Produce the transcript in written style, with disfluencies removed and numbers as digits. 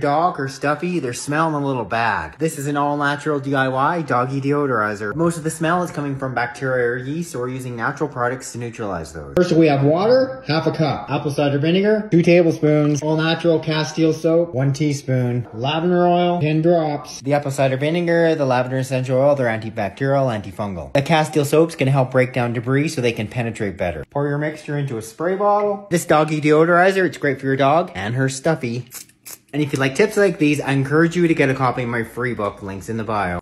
dog or stuffy, they're smelling a little bad. This is an all-natural DIY doggy deodorizer. Most of the smell is coming from bacteria or yeast, so we're using natural products to neutralize those. First we have water, half a cup. Apple cider vinegar, 2 tablespoons. All-natural castile soap, 1 teaspoon. Lavender oil, 10 drops. The apple cider vinegar, the lavender essential oil, they're antibacterial, antifungal. The castile soaps can help break down debris so they can penetrate better. Pour your mixture into a spray bottle. This doggy deodorizer, it's great for your dog and her stuffy. And if you like tips like these, I encourage you to get a copy of my free book, links in the bio.